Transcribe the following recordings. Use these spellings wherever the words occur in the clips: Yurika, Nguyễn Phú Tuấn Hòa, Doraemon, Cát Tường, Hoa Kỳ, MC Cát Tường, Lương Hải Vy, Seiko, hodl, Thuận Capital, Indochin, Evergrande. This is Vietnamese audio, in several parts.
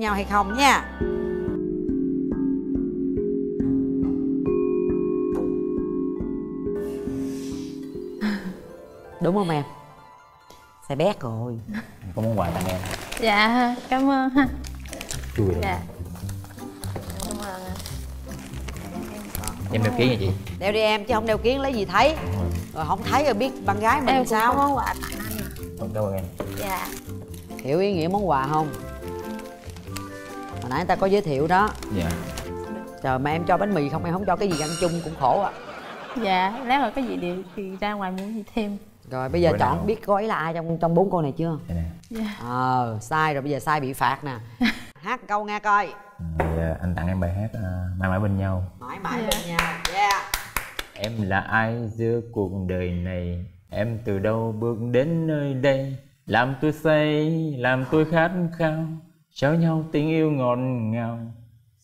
nhau hay không nha. Đúng không em? Sẽ bét rồi. Có món quà tặng em. Dạ, cảm ơn ha. Chui dạ. Cảm ơn. Em đeo kiến nha chị. Đeo đi em, chứ không đeo kiến lấy gì thấy. Rồi không thấy rồi biết bạn gái mình em sao. Em món quà tặng anh. Không, cảm ơn em. Dạ. Hiểu ý nghĩa món quà không? Hồi nãy người ta có giới thiệu đó. Dạ. Trời, mà em cho bánh mì không, em không cho cái gì ăn chung cũng khổ ạ. Dạ, lát rồi có gì điều thì ra ngoài muốn gì thêm. Rồi bây giờ bữa chọn nào? Biết cô ấy là ai trong bốn cô này chưa? Dạ. Sai rồi, bây giờ sai bị phạt nè. Hát câu nghe coi. Dạ, anh tặng em bài hát Mãi Mãi Bên Nhau. Mãi mãi bên nhau. Yeah. Em là ai giữa cuộc đời này? Em từ đâu bước đến nơi đây? Làm tôi say, làm tôi khát khao, trao nhau tình yêu ngọt ngào.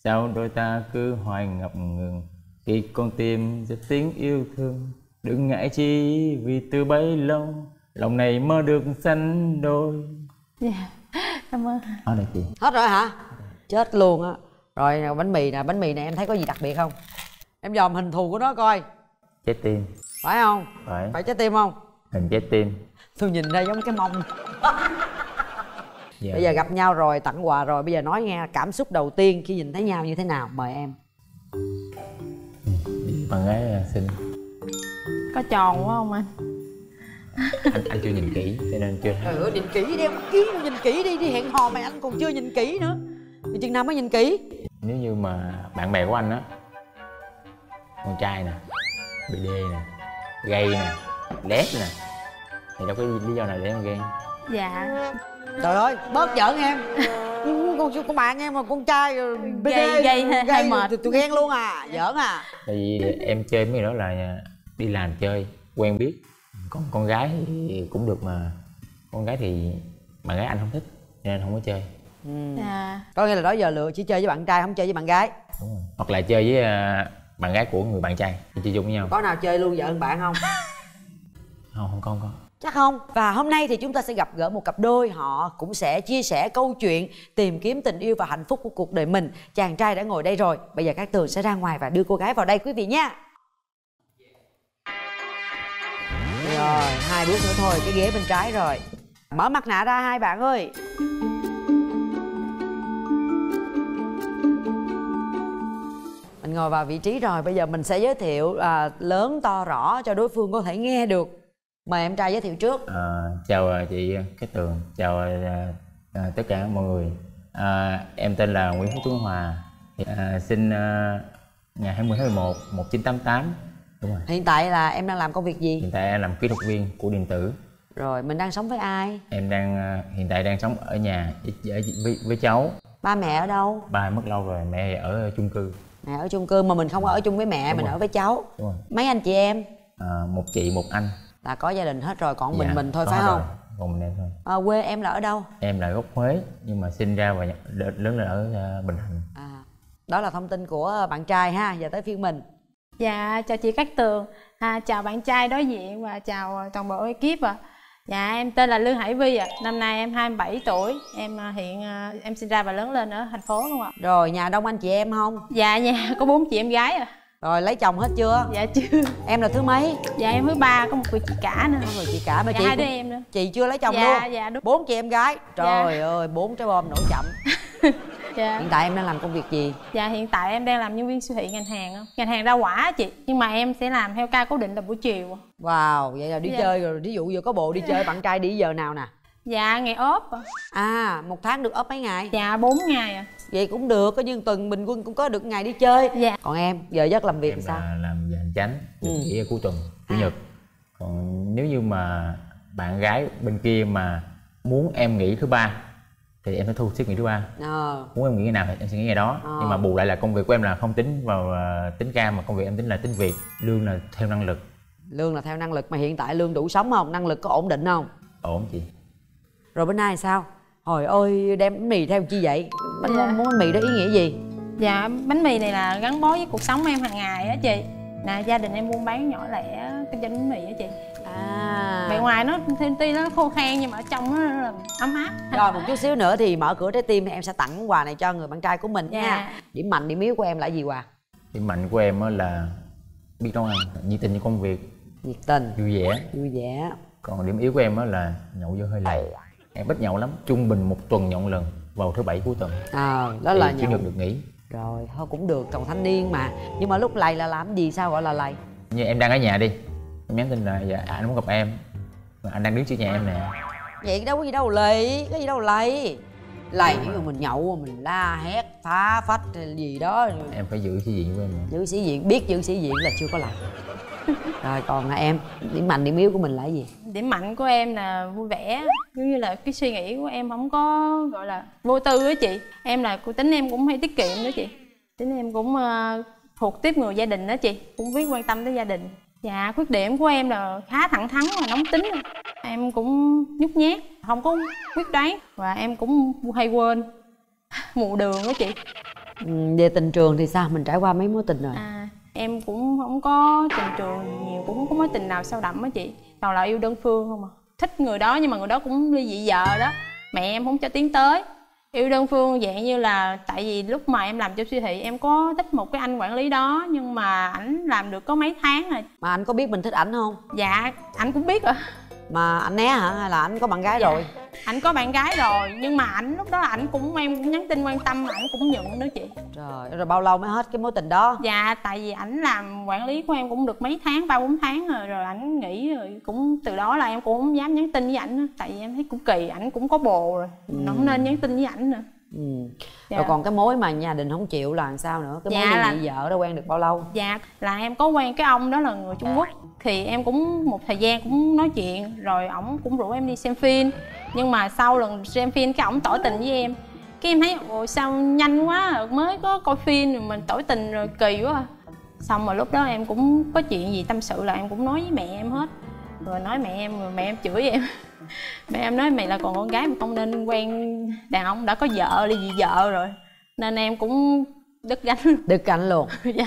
Sao đôi ta cứ hoài ngập ngừng khi con tim giật tiếng yêu thương? Đừng ngại chi vì từ bấy lâu lòng này mơ được sánh đôi. Dạ, cảm ơn. Này chị. Hết rồi hả? Chết luôn á. Rồi bánh mì nè, bánh mì này em thấy có gì đặc biệt không? Em dòm hình thù của nó coi. Trái tim. Phải không? Phải. Phải trái tim không? Hình trái tim. Tôi nhìn ra giống cái mông. Dạ. Bây giờ gặp nhau rồi, tặng quà rồi, bây giờ nói nghe cảm xúc đầu tiên khi nhìn thấy nhau như thế nào, mời em. Bạn gái xinh. Có tròn quá không anh? Anh chưa nhìn kỹ cho nên chưa. Ừ, nhìn kỹ đi em, kiến nhìn kỹ đi, đi hẹn hò mà anh còn chưa nhìn kỹ nữa thì chừng nào mới nhìn kỹ. Nếu như mà bạn bè của anh á, con trai nè, bị đê nè, gay nè, lép nè, thì đâu có lý do nào để em ghen. Dạ. Trời ơi, bớt giỡn em. Con bạn em mà con trai gay mệt tụi ghen luôn à, giỡn à. Tại vì em chơi mấy đó là đi làm chơi, quen biết. Còn con gái thì cũng được mà con gái thì bạn gái anh không thích nên không có chơi. À. Có nghĩa là đó giờ lựa chỉ chơi với bạn trai, không chơi với bạn gái. Đúng rồi. Hoặc là chơi với bạn gái của người bạn trai, chơi chung với nhau. Có nào chơi luôn vợ hơn bạn không? Không, không có. Chắc không. Và hôm nay thì chúng ta sẽ gặp gỡ một cặp đôi. Họ cũng sẽ chia sẻ câu chuyện tìm kiếm tình yêu và hạnh phúc của cuộc đời mình. Chàng trai đã ngồi đây rồi. Bây giờ Cát Tường sẽ ra ngoài và đưa cô gái vào đây quý vị nha. Rồi, 2 bước nữa thôi, cái ghế bên trái rồi. Mở mặt nạ ra hai bạn ơi. Mình ngồi vào vị trí rồi, bây giờ mình sẽ giới thiệu lớn to rõ cho đối phương có thể nghe được. Mời em trai giới thiệu trước. Chào chị Cát Tường, chào tất cả mọi người. Em tên là Nguyễn Phú Tuấn Hòa, sinh ngày 20/11/1988. Đúng rồi. Hiện tại là em đang làm công việc gì? Hiện tại em làm kỹ thuật viên của điện tử. Rồi mình đang sống với ai? Em đang hiện tại đang sống ở nhà với cháu. Ba mẹ ở đâu? Ba mất lâu rồi, mẹ ở chung cư. Mẹ ở chung cư mà mình không ở chung với mẹ. Đúng mình rồi. Ở với cháu. Đúng rồi. Mấy anh chị em? Một chị một anh. Là có gia đình hết rồi, còn dạ, mình thôi phải không? Rồi. Còn mình em thôi. Quê em là ở đâu? Em là gốc Huế nhưng mà sinh ra và lớn lên ở Bình Thạnh. Đó là thông tin của bạn trai ha, giờ tới phiên mình. Dạ, chào chị Cát Tường, chào bạn trai đối diện và chào toàn bộ ekip ạ. Dạ, em tên là Lương Hải Vy ạ, năm nay em 27 tuổi, em sinh ra và lớn lên ở thành phố luôn ạ. Rồi, nhà đông anh chị em không? Dạ, nhà có 4 chị em gái ạ. Rồi, lấy chồng hết chưa? Dạ chưa. Em là thứ mấy? Dạ, em thứ 3, có một người chị cả nữa. Có người chị cả mà dạ, chị 2 đứa em nữa. Chị chưa lấy chồng dạ, luôn? Dạ, đúng. 4 chị em gái, trời dạ. ơi, 4 trái bom nổ chậm. Dạ. Hiện tại em đang làm công việc gì? Dạ hiện tại em đang làm nhân viên siêu thị ngành hàng. Ngành hàng rau quả chị. Nhưng mà em sẽ làm theo ca cố định là buổi chiều. Wow, vậy là đi dạ. chơi rồi. Ví dụ giờ có bộ đi chơi bạn trai đi giờ nào nè? Dạ ngày ốp. À, 1 tháng được ốp mấy ngày? Dạ 4 ngày ạ. Vậy cũng được, có nhưng tuần bình quân cũng có được ngày đi chơi. Dạ. Còn em, giờ giấc làm việc em sao? Em là làm về hành chánh, chỉ cuối tuần, chủ nhật. Còn nếu như mà bạn gái bên kia mà muốn em nghỉ thứ ba thì em sẽ thu xếp ngày thứ ba. Muốn em nghĩ ngày nào thì em sẽ nghĩ ngày đó. Nhưng mà bù lại là công việc của em là không tính vào tính ca, mà công việc em tính là tính việc. Lương là theo năng lực. Lương là theo năng lực, mà hiện tại lương đủ sống không? Năng lực có ổn định không? Ổn chị. Rồi bữa nay sao? Hồi ơi đem bánh mì theo chi vậy? Bánh mì đó ý nghĩa gì? Dạ bánh mì này là gắn bó với cuộc sống em hàng ngày á chị. Nè gia đình em buôn bán nhỏ lẻ kinh doanh bánh mì á chị. Bề ngoài nó thêm tuy nó khô khan nhưng mà ở trong nó là ấm áp. Rồi một chút xíu nữa thì mở cửa trái tim, em sẽ tặng món quà này cho người bạn trai của mình nha. Điểm mạnh điểm yếu của em là gì Hòa? Điểm mạnh của em là biết nấu ăn, nhiệt tình với công việc, nhiệt tình, vui vẻ, vui vẻ. Còn điểm yếu của em là nhậu vô hơi lầy. Em ít nhậu lắm, trung bình 1 tuần nhậu 1 lần vào thứ Bảy cuối tuần. Đó là nhậu. Chứ được nghỉ. Rồi thôi cũng được, còn thanh niên mà. Nhưng mà lúc lầy là làm gì, sao gọi là lầy? Như em đang ở nhà đi, em nhắn tin là dạ anh muốn gặp em, anh đang đứng trước nhà em nè. Vậy đâu có gì đâu lầy, cái gì đâu lầy. Lầy mà mình nhậu, mình la hét phá phách gì đó. Em phải giữ sĩ diện của em. Giữ sĩ diện, biết giữ sĩ diện là chưa có lầy. Rồi còn là em, điểm mạnh điểm yếu của mình là gì? Điểm mạnh của em là vui vẻ, giống như là cái suy nghĩ của em không có gọi là vô tư á chị. Em là tính em cũng hay tiết kiệm đó chị. Tính em cũng thuộc tiếp người gia đình đó chị, cũng biết quan tâm tới gia đình. Dạ khuyết điểm của em là khá thẳng thắn và nóng tính. Em cũng nhút nhát, không có quyết đoán và em cũng hay quên mù đường đó chị. Về tình trường thì sao? Mình trải qua mấy mối tình rồi? Em cũng không có tình trường nhiều, cũng không có mối tình nào sâu đậm á chị. Toàn là yêu đơn phương không à. Thích người đó nhưng mà người đó cũng ly dị vợ đó. Mẹ em không cho tiến tới. Yêu đơn phương dạng như là tại vì lúc mà em làm cho siêu thị em có thích một cái anh quản lý đó, nhưng mà ảnh làm được có mấy tháng rồi. Mà anh có biết mình thích ảnh không? Dạ, ảnh cũng biết rồi. Mà ảnh né hả? Hay là ảnh có bạn gái rồi? Ảnh có bạn gái rồi, nhưng mà ảnh lúc đó ảnh cũng em cũng nhắn tin quan tâm, ảnh cũng nhận đó chị. Trời, rồi bao lâu mới hết cái mối tình đó? Dạ, tại vì ảnh làm quản lý của em cũng được mấy tháng, 3-4 tháng rồi, rồi ảnh nghỉ rồi. Cũng từ đó là em cũng không dám nhắn tin với ảnh nữa, tại vì em thấy cũng kỳ, ảnh cũng có bồ rồi, nó không nên nhắn tin với ảnh nữa. Dạ. Rồi còn cái mối mà gia đình không chịu là làm sao nữa? Cái mối ly dị vợ đó quen được bao lâu? Dạ, là em có quen cái ông đó là người Trung Quốc. Thì em cũng một thời gian cũng nói chuyện, rồi ổng cũng rủ em đi xem phim. Nhưng mà sau lần xem phim cái ổng tỏ tình với em. Cái em thấy ồ sao nhanh quá, mới có coi phim rồi mình tỏ tình rồi kỳ quá. Xong rồi lúc đó em cũng có chuyện gì tâm sự là em cũng nói với mẹ em hết. Rồi nói mẹ em, rồi mẹ em chửi em. Mẹ em nói mày là còn con gái mà không nên quen đàn ông đã có vợ, ly dị vợ rồi. Nên em cũng đứt gánh. Đứt gánh luôn. Dạ.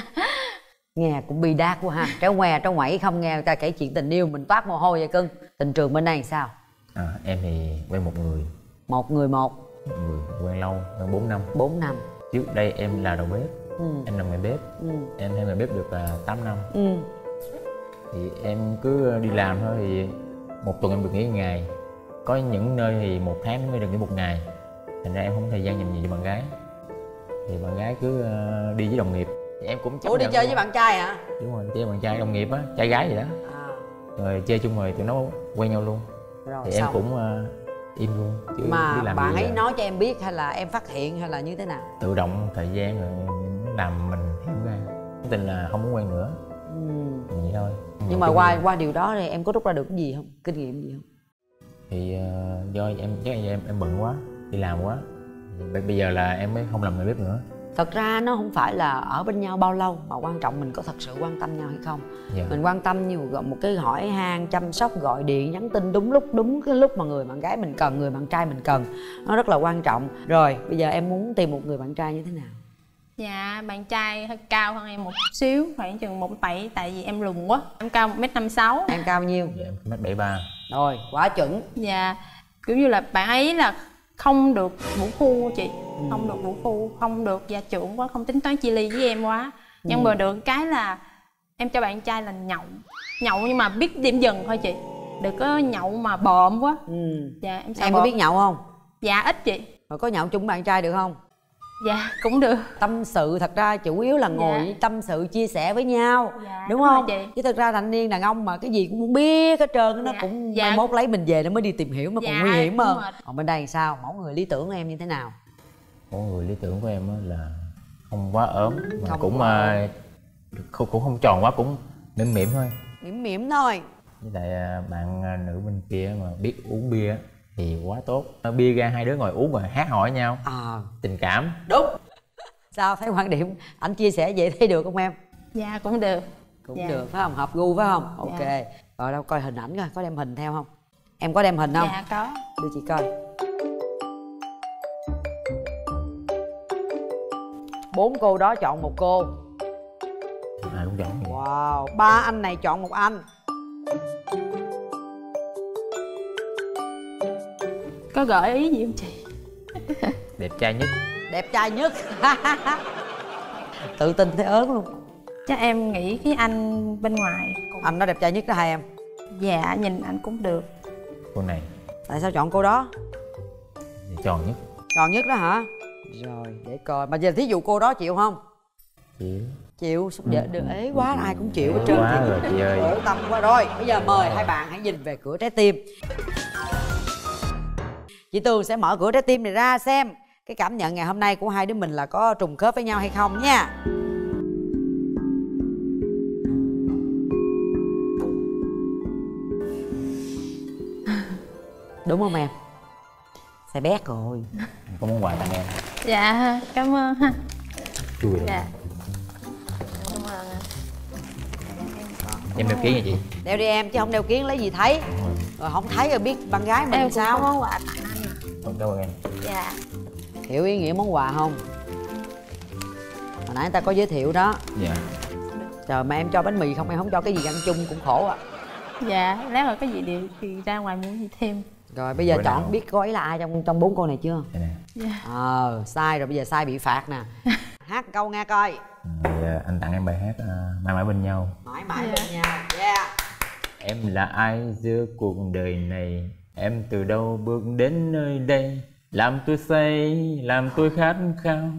Nghe cũng bi đát quá ha, tréo ngoe tréo ngoảy, không nghe người ta kể chuyện tình yêu mình toát mồ hôi vậy cưng. Tình trường bên này sao? Em thì quen một người. Một người quen lâu, quen 4 năm. 4 năm. Trước đây em là đầu bếp. Em làm nghề bếp. Em theo nghề bếp được 8 năm. Thì em cứ đi làm thôi, thì 1 tuần em được nghỉ 1 ngày. Có những nơi thì 1 tháng mới được nghỉ 1 ngày. Thành ra em không có thời gian dành gì cho bạn gái. Thì bạn gái cứ đi với đồng nghiệp. Em cũng chấp đi chơi với bạn trai hả? Đúng rồi, chơi bạn trai đồng nghiệp á, trai gái gì đó. Rồi chơi chung rồi tụi nó quen nhau luôn. Rồi thì em cũng im luôn chứ. Mà đi làm bạn ấy nói cho em biết hay là em phát hiện hay là như thế nào? Tự động thời gian rồi làm mình hiểu ra. Cái tình là không muốn quen nữa. Vậy thôi. Nhưng mà qua điều đó thì em có rút ra được cái gì không? Kinh nghiệm gì không? Thì do em bận quá, đi làm quá. Bây giờ là em mới không làm người bếp nữa. Thật ra nó không phải là ở bên nhau bao lâu mà quan trọng mình có thật sự quan tâm nhau hay không. Mình quan tâm nhiều, một cái hỏi han, chăm sóc, gọi điện, nhắn tin đúng lúc, đúng cái lúc mà người bạn gái mình cần, người bạn trai mình cần. Nó rất là quan trọng. Rồi bây giờ em muốn tìm một người bạn trai như thế nào? Dạ, bạn trai hơi cao hơn em một xíu, khoảng chừng 1m7, tại vì em lùn quá. Em cao 1m56. Em cao nhiêu? Dạ, em 1m73. Rồi, quá chuẩn. Dạ, kiểu như là bạn ấy là không được vũ phu chị. Không được vũ phu, không được gia trưởng quá, không tính toán chi ly với em quá. Nhưng mà được cái là em cho bạn trai là nhậu. Nhậu nhưng mà biết điểm dừng thôi chị. Đừng có nhậu mà bộm quá. Dạ, em có biết nhậu không? Dạ, ít chị. Rồi có nhậu chung bạn trai được không? Dạ, cũng được. Tâm sự thật ra chủ yếu là ngồi tâm sự chia sẻ với nhau. Dạ, đúng không? Chị. Chứ thật ra thanh niên đàn ông mà cái gì cũng muốn biết hết trơn. Nó cũng mai mốt lấy mình về nó mới đi tìm hiểu mà còn nguy hiểm hơn. Còn bên đây sao? Mẫu người lý tưởng của em như thế nào? Mẫu người lý tưởng của em là không quá ốm mà không cũng không tròn quá, cũng mỉm mỉm thôi. Mỉm mỉm thôi. Với lại bạn nữ bên kia mà biết uống bia thì quá tốt. Bia ra hai đứa ngồi uống và hát hỏi nhau. Tình cảm. Đúng. Sao thấy quan điểm anh chia sẻ vậy thấy được không em? Dạ cũng được. Cũng được phải không? Hợp gu phải không? Ok. Rồi đâu coi hình ảnh coi, có đem hình theo không? Em có đem hình không? Dạ có. Đưa chị coi. 4 cô đó chọn 1 cô. Ai cũng chọn. Wow, 3 anh này chọn 1 anh. Có gợi ý gì không chị? Đẹp trai nhất. Đẹp trai nhất. Tự tin thấy ớn luôn. Chắc em nghĩ cái anh bên ngoài cũng... Anh đó đẹp trai nhất đó hả em? Dạ, nhìn anh cũng được. Cô này. Tại sao chọn cô đó? Tròn nhất. Tròn nhất đó hả? Rồi, để coi. Mà giờ thí dụ cô đó chịu không? Chịu. Chịu, dạ, đừng ế quá, ai cũng chịu hết trơn. Quá rồi chị ơi. Khổ tâm quá rồi. Bây giờ mời hai bạn hãy nhìn về cửa trái tim. Chị Tường sẽ mở cửa trái tim này ra xem cái cảm nhận ngày hôm nay của hai đứa mình là có trùng khớp với nhau hay không nha. Đúng không em? Xài bét rồi. Có món quà tặng em. Dạ, cảm ơn ha. Vui rồi. Dạ. Cảm ơn. Em đeo kiến nha chị. Đeo đi em, chứ không đeo kiến lấy gì thấy. Rồi không thấy rồi biết bạn gái mình em sao. Em món quà tặng anh. Cảm ơn em. Dạ. Hiểu ý nghĩa món quà không? Hồi nãy người ta có giới thiệu đó. Dạ. Trời, mà em cho bánh mì không, em không cho cái gì ăn chung cũng khổ ạ. Dạ, lát rồi có gì điều thì ra ngoài muốn gì thêm. Rồi bây giờ bữa chọn nào? Biết gói là ai trong bốn cô này chưa? Dạ. Sai rồi, bây giờ sai bị phạt nè. Hát câu nghe coi. Dạ, anh tặng em bài hát Mãi Mãi Bên Nhau. Mãi mãi bên nhau. Yeah. Em là ai giữa cuộc đời này? Em từ đâu bước đến nơi đây? Làm tôi say, làm tôi khát khao,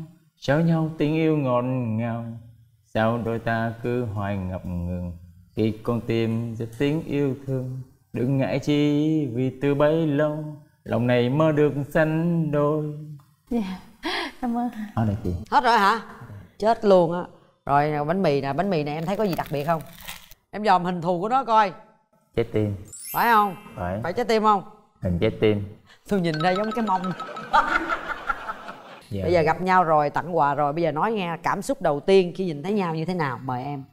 trao nhau tình yêu ngọt ngào. Sao đôi ta cứ hoài ngập ngừng khi con tim giật tiếng yêu thương. Đừng ngại chi vì từ bấy lâu lòng này mơ được sanh đôi. Dạ, cảm ơn. Hết rồi chị. Hết rồi hả? Chết luôn á. Rồi bánh mì nè, bánh mì này em thấy có gì đặc biệt không? Em dòm hình thù của nó coi. Trái tim. Phải không? Phải. Phải trái tim không? Hình trái tim. Tôi nhìn ra giống cái mông. Dạ. Bây giờ gặp nhau rồi, tặng quà rồi, bây giờ nói nghe cảm xúc đầu tiên khi nhìn thấy nhau như thế nào, mời em.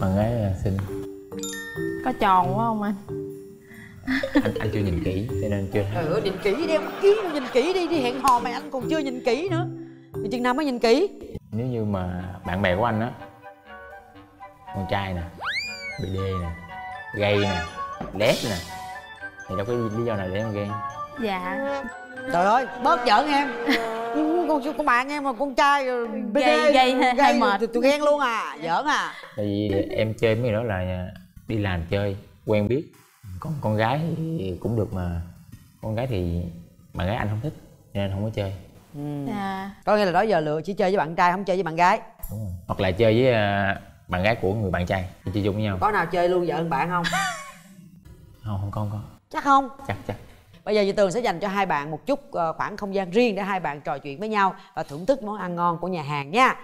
Bạn gái xinh. Có tròn quá không anh? Anh chưa nhìn kỹ cho nên chưa thấy. Ừ, nhìn kỹ đi em, kiến nhìn kỹ đi, đi hẹn hò mà anh còn chưa nhìn kỹ nữa. Vì chừng nào mới nhìn kỹ? Nếu như mà bạn bè của anh á, con trai nè, bị đê nè, gay nè, đét nè, thì đâu có lý do nào để em ghen. Dạ. Trời ơi, bớt giỡn em. Con bạn em mà con trai BD gay mệt thì tụi ghen luôn à, giỡn à. Tại vì em chơi mấy đó là đi làm chơi, quen biết. Còn con gái thì cũng được mà con gái thì bạn gái anh không thích nên không có chơi. Dạ. Có nghĩa là đó giờ lựa chỉ chơi với bạn trai, không chơi với bạn gái. Đúng rồi. Hoặc là chơi với bạn gái của người bạn trai, chơi chung với nhau. Có nào chơi luôn vợ hơn bạn không? Không, không có. Chắc không? Chắc. Bây giờ chị Tường sẽ dành cho hai bạn một chút khoảng không gian riêng để hai bạn trò chuyện với nhau và thưởng thức món ăn ngon của nhà hàng nha.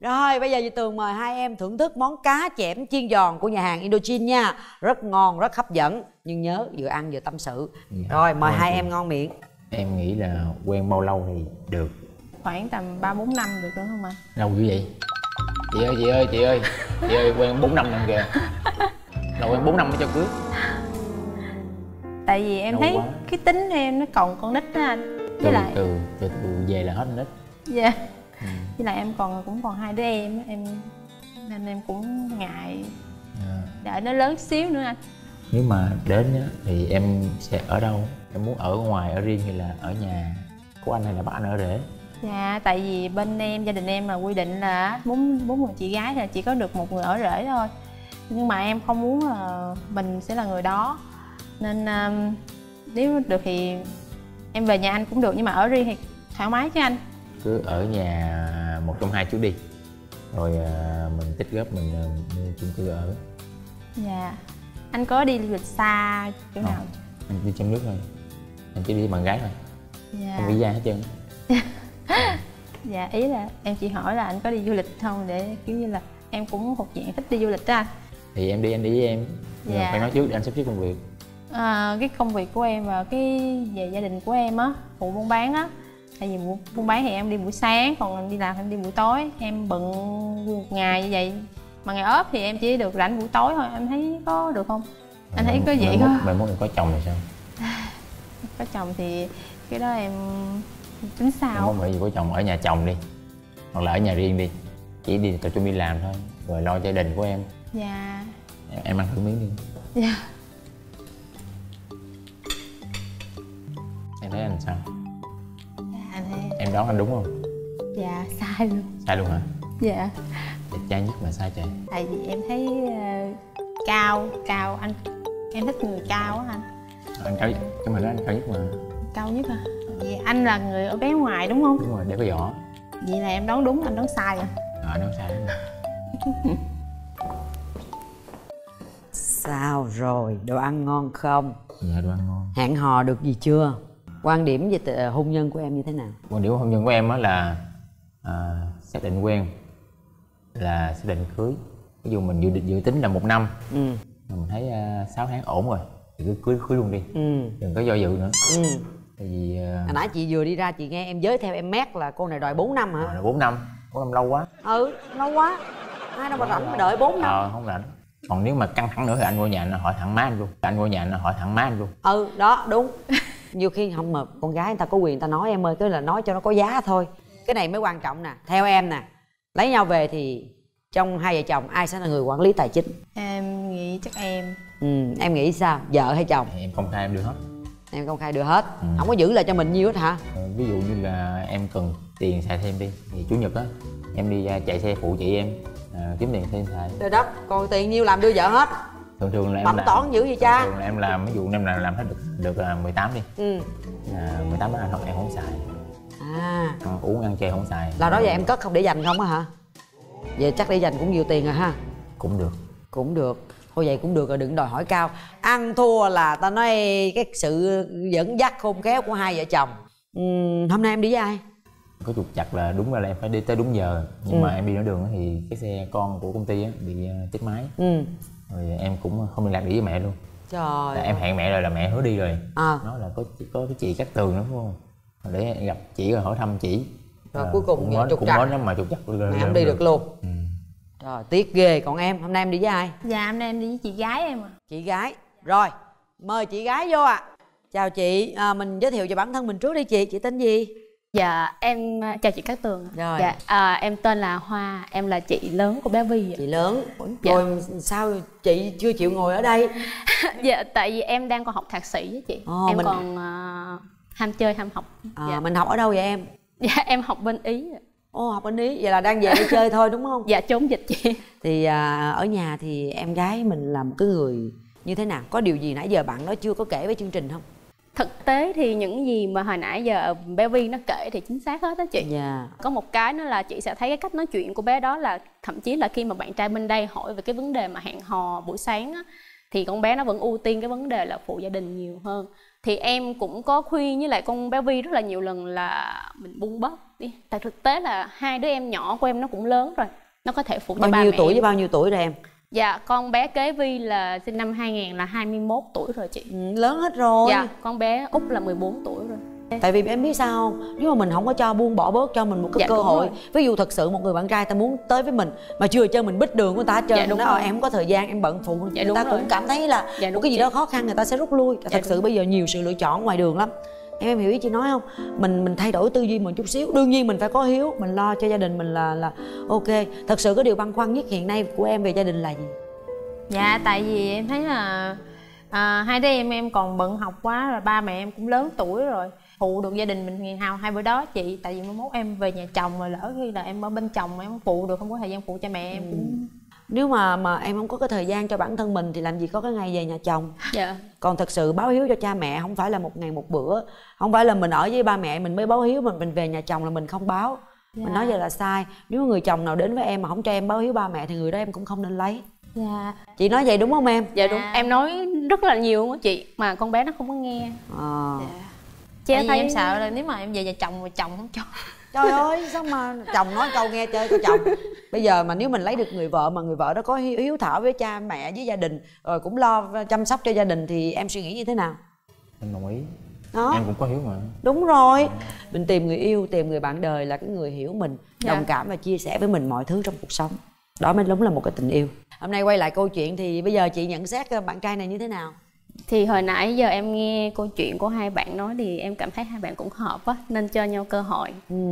Rồi bây giờ chị Tường mời hai em thưởng thức món cá chẽm chiên giòn của nhà hàng Indochin nha. Rất ngon, rất hấp dẫn. Nhưng nhớ vừa ăn vừa tâm sự. Rồi mời hai em ngon miệng. Em nghĩ là quen bao lâu thì được? Khoảng tầm 3-4 năm được đúng không anh? Lâu như vậy? Chị ơi chị ơi, quen 4 năm rồi kìa. Là quen 4 năm mới cho cưới. Tại vì em đâu thấy quá. Cái tính em nó còn con nít đó anh. Từ về là hết nít. Dạ. Yeah. Với lại em cũng còn hai đứa em nên em cũng ngại. Đợi nó lớn xíu nữa anh. Nếu mà đến đó, thì em sẽ ở đâu? Em muốn ở ngoài, ở riêng hay là ở nhà của anh hay là bác anh ở rể? Dạ, tại vì bên em, gia đình em là quy định là bốn người chị gái là chỉ có được một người ở rể thôi. Nhưng mà em không muốn là mình sẽ là người đó. Nên nếu được thì em về nhà anh cũng được, nhưng mà ở riêng thì thoải mái chứ anh. Cứ ở nhà một trong hai chú đi. Rồi mình tích góp, mình chung cư ở. Dạ. Anh có đi du lịch xa chỗ nào? Anh đi trong nước thôi. Anh chỉ đi với bạn gái thôi. Dạ. Không visa hết trơn. Dạ, ý là em chỉ hỏi là anh có đi du lịch không để kiểu như là em cũng thuộc dạng thích đi du lịch đó anh. Thì em đi, anh đi với em. Nhưng mà phải nói trước để anh sắp xếp công việc. Cái công việc của em và cái về gia đình của em á, phụ buôn bán á. Tại vì buôn bán thì em đi buổi sáng, còn đi làm em đi buổi tối. Em bận một ngày như vậy. Mà ngày ốp thì em chỉ được rảnh buổi tối thôi. Em thấy có được không? Anh thấy có vậy không? Mày muốn em có chồng thì sao? Có chồng thì cái đó em tính sao? Không phải gì có chồng, ở nhà chồng đi. Hoặc là ở nhà riêng đi. chỉ đi tập trung đi làm thôi, rồi lo gia đình của em. Dạ. Em ăn thử miếng đi. Dạ. Em thấy anh sao? Dạ em thấy. Em đoán anh đúng không? Dạ sai luôn. Sai luôn hả? Dạ. Đẹp trai nhất mà sai chị? Tại vì em thấy cao anh. Em thích người cao á anh. Anh cao nhất, cái mà đó anh cao nhất mà. Cao nhất à? Vậy anh là người ở bé ngoài đúng không? Đúng rồi, để có vỏ. Vậy là em đoán đúng, anh đoán sai rồi. Anh đoán sai rồi. Sao rồi, đồ ăn ngon không? Dạ đồ ăn ngon. Hẹn hò được gì chưa? Quan điểm về hôn nhân của em như thế nào? Quan điểm hôn nhân của em á là xác định quen là xác định cưới. Ví dụ mình dự tính là 1 năm. Mình thấy 6 tháng ổn rồi thì cứ cưới luôn đi. Đừng có do dự nữa. Tại vì hồi nãy chị vừa đi ra chị nghe em giới theo em mét là cô này đòi 4 năm hả? À, 4 năm lâu quá. Ừ, lâu quá. Ai đâu mà rảnh mà đợi 4 năm. Không rảnh. Còn nếu mà căng thẳng nữa thì anh vô nhà anh hỏi thẳng má anh luôn. Ừ, đó, đúng. Nhiều khi không mà con gái người ta có quyền người ta nói em ơi, cứ là nói cho nó có giá thôi. Cái này mới quan trọng nè, theo em nè. Lấy nhau về thì trong hai vợ chồng ai sẽ là người quản lý tài chính? Em nghĩ chắc em. Em nghĩ sao? Vợ hay chồng? Em công khai em được hết. Em công khai được hết. Không có giữ lại cho mình nhiều hết hả? Ví dụ như là em cần tiền xài thêm đi thì chủ nhật á em đi ra chạy xe phụ chị em kiếm tiền thêm xài. Trời đất, còn tiền nhiêu làm đưa vợ hết. Thường là em làm toán dữ vậy cha. Thường là em làm, ví dụ em làm hết được 18 đi. 18 đó em không xài. Uống ăn chơi không xài. Là đó giờ em cất không để dành không á hả? Vậy chắc để dành cũng nhiều tiền rồi ha. Cũng được. Cũng được. Thôi vậy cũng được rồi, đừng đòi hỏi cao. Ăn thua là ta nói cái sự dẫn dắt khôn khéo của hai vợ chồng. Hôm nay em đi với ai? Có trục trặc là đúng là em phải đi tới đúng giờ. Nhưng mà em đi nửa đường thì cái xe con của công ty bị chết máy. Rồi em cũng không liên lạc được với mẹ luôn. Trời là em hẹn mẹ rồi là mẹ hứa đi rồi. Nói là có cái chị Cát Tường đúng không? Rồi để gặp chị rồi hỏi thăm chị. Rồi cuối cùng trục trặc. Cũng nói mà trục trặc mẹ không đi được luôn. Rồi tiếc ghê. Còn em, hôm nay em đi với ai? Dạ hôm nay em đi với chị gái em ạ. Chị gái. Rồi mời chị gái vô ạ. Chào chị, mình giới thiệu về bản thân mình trước đi chị. Chị tên gì? Dạ em chào chị Cát Tường. Rồi. Dạ em tên là Hoa, em là chị lớn của bé Vy. Chị lớn. Rồi dạ. Sao chị chưa chịu ngồi ở đây? Dạ tại vì em đang còn học thạc sĩ với chị. Em mình còn ham chơi ham học. Dạ. Mình học ở đâu vậy em? Dạ em học bên Ý. Ồ học bên Ý, vậy là đang về đi chơi thôi đúng không? Dạ trốn dịch chị. Thì ở nhà thì em gái mình là một cái người như thế nào? Có điều gì nãy giờ bạn đó chưa có kể với chương trình không? Thực tế thì những gì mà hồi nãy giờ bé Vy nó kể thì chính xác hết đó chị. Có một cái nữa là chị sẽ thấy cái cách nói chuyện của bé đó là thậm chí là khi mà bạn trai bên đây hỏi về cái vấn đề mà hẹn hò buổi sáng á, thì con bé nó vẫn ưu tiên cái vấn đề là phụ gia đình nhiều hơn. Thì em cũng có khuyên với lại con bé Vy rất là nhiều lần là mình buông bớt đi. Tại thực tế là hai đứa em nhỏ của em nó cũng lớn rồi, nó có thể phụ cho ba mẹ. Bao nhiêu tuổi với bao nhiêu tuổi rồi em? Dạ, con bé kế Vy là sinh năm 2000 là 21 tuổi rồi chị. Lớn hết rồi. Dạ, con bé Út là 14 tuổi rồi. Tại vì em biết sao không? Nếu mà mình không có cho buông bỏ bớt cho mình một cái cơ hội. Ví dụ thật sự một người bạn trai ta muốn tới với mình mà chưa chơi mình bít đường của ta chơi, nó em không có thời gian, em bận phụ, người ta cũng cảm thấy là một cái gì đó khó khăn người ta sẽ rút lui. Thật sự bây giờ nhiều sự lựa chọn ngoài đường lắm. Em hiểu ý chị nói không? Mình thay đổi tư duy một chút xíu. Đương nhiên mình phải có hiếu, mình lo cho gia đình mình là ok. Thật sự cái điều băn khoăn nhất hiện nay của em về gia đình là gì? Dạ tại vì em thấy là hai đứa em còn bận học quá rồi, ba mẹ em cũng lớn tuổi rồi, phụ được gia đình mình ngày nào hai bữa đó chị. Tại vì mai mốt em về nhà chồng rồi lỡ khi là em ở bên chồng em phụ được, không có thời gian phụ cho mẹ em cũng. Nếu mà em không có cái thời gian cho bản thân mình thì làm gì có cái ngày về nhà chồng. Dạ. Còn thật sự báo hiếu cho cha mẹ không phải là một ngày một bữa, không phải là mình ở với ba mẹ mình mới báo hiếu, mình về nhà chồng là mình không báo. Dạ. Mình nói vậy là sai. Nếu người chồng nào đến với em mà không cho em báo hiếu ba mẹ thì người đó em cũng không nên lấy. Dạ. Chị nói vậy đúng không em? Dạ đúng. Em nói rất là nhiều luôn á chị, mà con bé nó không có nghe. Dạ. Chị thấy em sợ là nếu mà em về nhà chồng mà chồng không cho. Trời ơi sao mà chồng nói câu nghe chơi của chồng. Bây giờ mà nếu mình lấy được người vợ mà người vợ đó có hiếu thảo với cha mẹ với gia đình, rồi cũng lo chăm sóc cho gia đình thì em suy nghĩ như thế nào? Em đồng ý đó. Em cũng có hiếu mà. Đúng rồi. Mình tìm người yêu, tìm người bạn đời là cái người hiểu mình, đồng cảm và chia sẻ với mình mọi thứ trong cuộc sống. Đó mới đúng là một cái tình yêu. Hôm nay quay lại câu chuyện thì bây giờ chị nhận xét bạn trai này như thế nào? Thì hồi nãy giờ em nghe câu chuyện của hai bạn nói thì em cảm thấy hai bạn cũng hợp á, nên cho nhau cơ hội.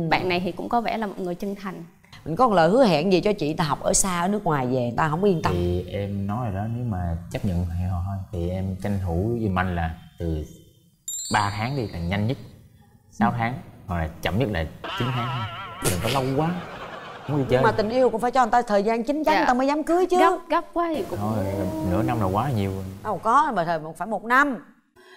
Bạn này thì cũng có vẻ là một người chân thành. Mình có một lời hứa hẹn gì cho chị ta học ở xa ở nước ngoài về ta không yên tâm? Thì em nói rồi đó, nếu mà chấp nhận họ thôi thì em tranh thủ giùm anh là từ 3 tháng đi là nhanh nhất, 6 tháng hoặc là chậm nhất là 9 tháng thôi. Đừng có lâu quá. Nhưng mà tình yêu cũng phải cho người ta thời gian chín chắn, dạ, người ta mới dám cưới chứ. Gấp quá thì cũng thôi, nửa năm là quá nhiều rồi. Đâu có, mà thời phải 1 năm.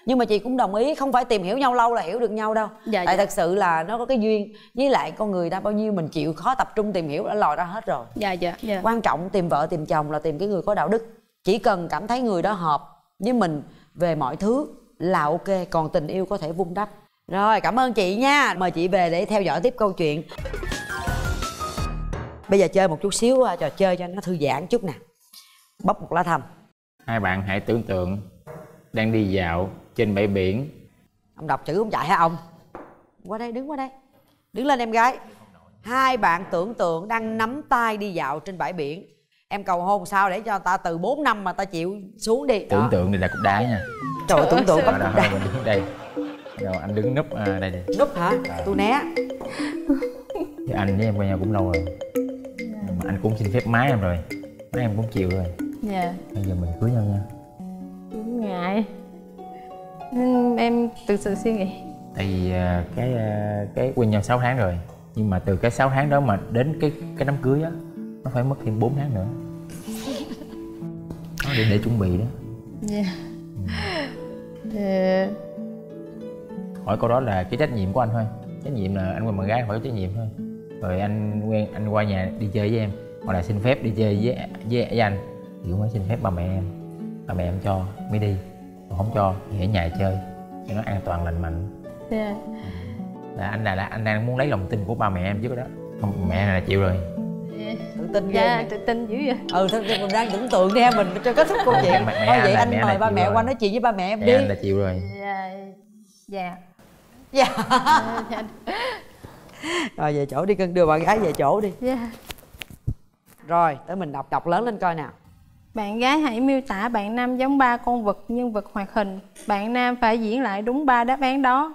Nhưng mà chị cũng đồng ý không phải tìm hiểu nhau lâu là hiểu được nhau đâu, dạ. Tại dạ, thật sự là nó có cái duyên. Với lại con người ta bao nhiêu mình chịu khó tập trung tìm hiểu đã lòi ra hết rồi, dạ, dạ, dạ. Quan trọng tìm vợ tìm chồng là tìm cái người có đạo đức. Chỉ cần cảm thấy người đó hợp với mình về mọi thứ là ok. Còn tình yêu có thể vun đắp. Rồi, cảm ơn chị nha. Mời chị về để theo dõi tiếp câu chuyện. Bây giờ chơi một chút xíu trò chơi cho nó thư giãn chút nè. Bóc một lá thăm. Hai bạn hãy tưởng tượng đang đi dạo trên bãi biển. Ông đọc chữ không chạy hả ông? Qua đây, đứng qua đây. Đứng lên em gái. Hai bạn tưởng tượng đang nắm tay đi dạo trên bãi biển. Em cầu hôn sao để cho ta từ 4 năm mà ta chịu xuống đi. Tưởng tượng này là cục đá nha. Trời, tưởng tượng bằng cục đá. Đây. Rồi anh đứng núp đây đây. Núp hả? Tôi né. Thì anh với em quen nhau cũng lâu rồi. Mà anh cũng xin phép má em rồi, má em cũng chịu rồi. Dạ. Bây giờ mình cưới nhau nha. Cũng ngại nên em tự sự suy nghĩ. Tại vì cái quen nhau 6 tháng rồi. Nhưng mà từ cái 6 tháng đó mà đến cái đám cưới á, nó phải mất thêm 4 tháng nữa. Nó để chuẩn bị đó. Dạ. Dạ. Hỏi câu đó là cái trách nhiệm của anh thôi. Trách nhiệm là anh quen bạn gái hỏi trách nhiệm thôi. Rồi anh quen, anh qua nhà đi chơi với em hoặc là xin phép đi chơi với anh thì cũng phải xin phép ba mẹ em. Ba mẹ em cho mới đi, còn không cho thì ở nhà chơi cho nó an toàn lành mạnh. Yeah. Là anh là anh đang muốn lấy lòng tin của ba mẹ em chứ đó. Không, mẹ là chịu rồi. Yeah. Tự tin ghê, yeah, tự tin dữ vậy. Ừ, thôi mình đang tưởng tượng nghe mình cho kết thúc câu chuyện. Thôi vậy anh mời ba mẹ qua nói chuyện với ba mẹ em đi. Anh là chịu rồi. Dạ. Dạ. Dạ. Rồi về chỗ đi cưng, đưa bạn gái về chỗ đi. Yeah. Rồi tới mình đọc lớn lên coi nào. Bạn gái hãy miêu tả bạn nam giống 3 con vật nhân vật hoạt hình. Bạn nam phải diễn lại đúng 3 đáp án đó.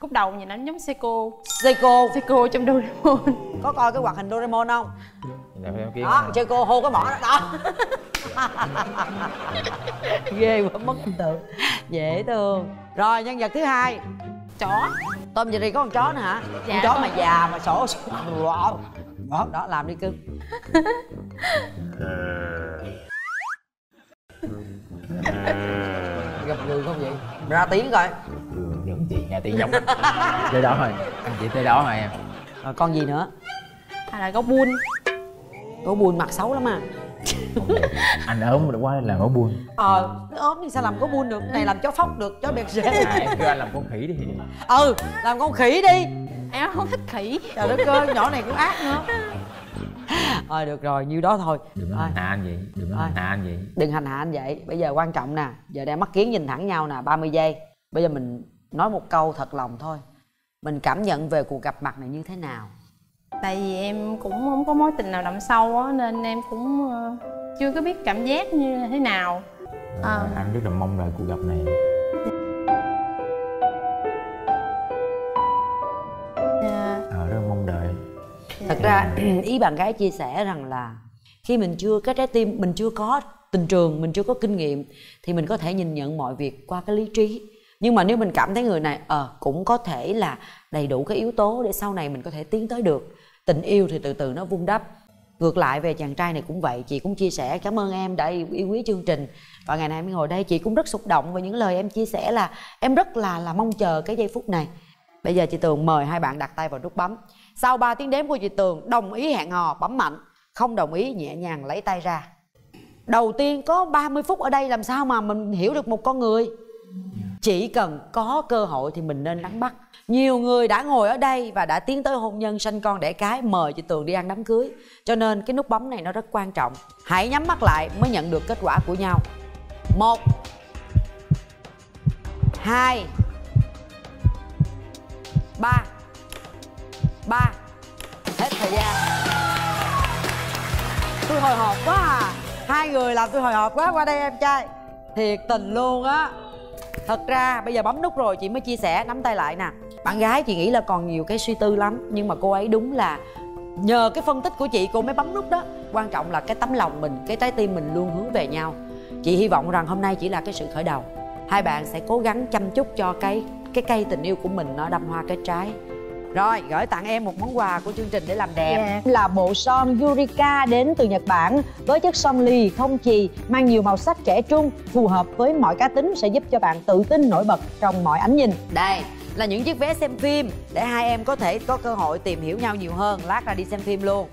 Cúp đầu nhìn ảnh giống Seiko. Seiko. Seiko trong Doraemon. Có coi cái hoạt hình Doraemon không? Đó, Seiko hô cái mỏ đó. Đó. Ghê quá, mất tự. Dễ thương. Rồi nhân vật thứ hai. Chó. Tôm gì đi có con chó nữa hả? Dạ, con chó không? Mà già mà sổ đó, đó làm đi cưng. Gặp người không vậy? Ra tiếng coi. Giống chị, ra tiếng giống. Tới đó rồi, anh chị tới đó rồi em. Rồi con gì nữa? À là gấu bun. Gấu bun mặt xấu lắm à. Anh ốm được quá nên làm gấu bun. Nó ốm thì sao làm gấu bun được, này làm chó phóc được, chó biệt rễ. Em kêu anh làm con khỉ đi. Ừ, làm con khỉ đi. Em không thích khỉ. Trời đất ơi, nhỏ này cũng ác nữa. Rồi được rồi, nhiêu đó thôi. Đừng hành hạ anh vậy, đừng hành hạ anh vậy. Đừng hành hạ anh vậy. Bây giờ quan trọng nè, giờ đang mắt kiến nhìn thẳng nhau nè, 30 giây. Bây giờ mình nói một câu thật lòng thôi. Mình cảm nhận về cuộc gặp mặt này như thế nào? Tại vì em cũng không có mối tình nào đậm sâu á nên em cũng chưa có biết cảm giác như thế nào. Anh rất là mong đợi cuộc gặp này. Rất là mong đợi. Thật ra ý bạn gái chia sẻ rằng là khi mình chưa cái trái tim, mình chưa có tình trường, mình chưa có kinh nghiệm thì mình có thể nhìn nhận mọi việc qua cái lý trí. Nhưng mà nếu mình cảm thấy người này cũng có thể là đầy đủ cái yếu tố để sau này mình có thể tiến tới được. Tình yêu thì từ từ nó vun đắp. Ngược lại về chàng trai này cũng vậy. Chị cũng chia sẻ cảm ơn em đã yêu quý chương trình. Và ngày nay em ngồi đây chị cũng rất xúc động. Và những lời em chia sẻ là em rất là mong chờ cái giây phút này. Bây giờ chị Tường mời hai bạn đặt tay vào nút bấm. Sau 3 tiếng đếm của chị Tường, đồng ý hẹn hò bấm mạnh, không đồng ý nhẹ nhàng lấy tay ra. Đầu tiên có 30 phút ở đây làm sao mà mình hiểu được một con người. Chỉ cần có cơ hội thì mình nên nắm bắt. Nhiều người đã ngồi ở đây và đã tiến tới hôn nhân, sanh con đẻ cái, mời chị Tường đi ăn đám cưới. Cho nên cái nút bấm này nó rất quan trọng. Hãy nhắm mắt lại mới nhận được kết quả của nhau. 1 2 3 3. Hết thời gian. Tôi hồi hộp quá à. Hai người làm tôi hồi hộp quá. Qua đây em trai. Thiệt tình luôn á. Thật ra bây giờ bấm nút rồi chị mới chia sẻ. Nắm tay lại nè. Bạn gái chị nghĩ là còn nhiều cái suy tư lắm. Nhưng mà cô ấy đúng là Nhờ cái phân tích của chị, cô mới bấm nút đó. Quan trọng là cái tấm lòng mình, cái trái tim mình luôn hướng về nhau. Chị hy vọng rằng hôm nay chỉ là cái sự khởi đầu. Hai bạn sẽ cố gắng chăm chút cho cái cây tình yêu của mình nó đâm hoa kết trái. Rồi, gửi tặng em một món quà của chương trình để làm đẹp. Là bộ son Yurika đến từ Nhật Bản với chất son lì không chì, mang nhiều màu sắc trẻ trung, phù hợp với mọi cá tính, sẽ giúp cho bạn tự tin nổi bật trong mọi ánh nhìn. Đây là những chiếc vé xem phim để hai em có thể có cơ hội tìm hiểu nhau nhiều hơn. Lát ra đi xem phim luôn.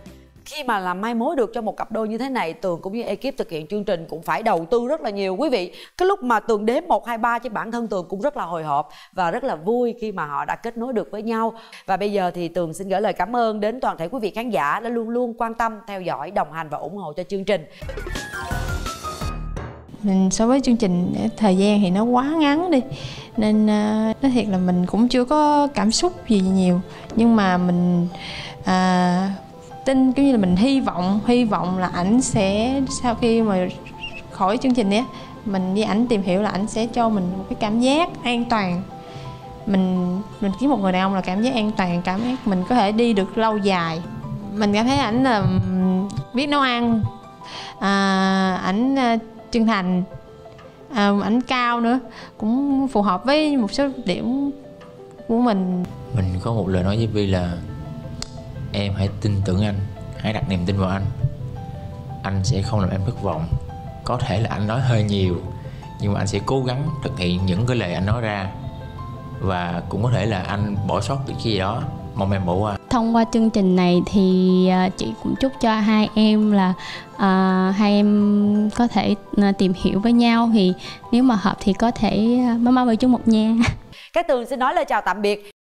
Khi mà làm mai mối được cho một cặp đôi như thế này, Tường cũng như ekip thực hiện chương trình cũng phải đầu tư rất là nhiều quý vị. Cái lúc mà Tường đếm 1, 2, 3 chứ bản thân Tường cũng rất là hồi hộp và rất là vui khi mà họ đã kết nối được với nhau. Và bây giờ thì Tường xin gửi lời cảm ơn đến toàn thể quý vị khán giả đã luôn luôn quan tâm, theo dõi, đồng hành và ủng hộ cho chương trình. Mình so với chương trình thời gian thì nó quá ngắn đi, nên nói thiệt là mình cũng chưa có cảm xúc gì nhiều. Nhưng mà mình tin, kiểu như là mình hy vọng là ảnh sẽ, sau khi mà khỏi chương trình á, mình đi ảnh tìm hiểu là ảnh sẽ cho mình một cái cảm giác an toàn. Mình kiếm một người đàn ông là cảm giác an toàn, cảm giác mình có thể đi được lâu dài. Mình cảm thấy ảnh là biết nấu ăn, ảnh chân thành, ảnh cao nữa, cũng phù hợp với một số điểm của mình. Mình có một lời nói với Vy là em hãy tin tưởng anh, hãy đặt niềm tin vào anh sẽ không làm em thất vọng. Có thể là anh nói hơi nhiều, nhưng mà anh sẽ cố gắng thực hiện những cái lời anh nói ra. Và cũng có thể là anh bỏ sót cái gì đó, mong em bỏ qua. Thông qua chương trình này thì chị cũng chúc cho hai em là hai em có thể tìm hiểu với nhau. Thì nếu mà hợp thì có thể bấm vào chung một nhà. Cát Tường xin nói lời chào tạm biệt.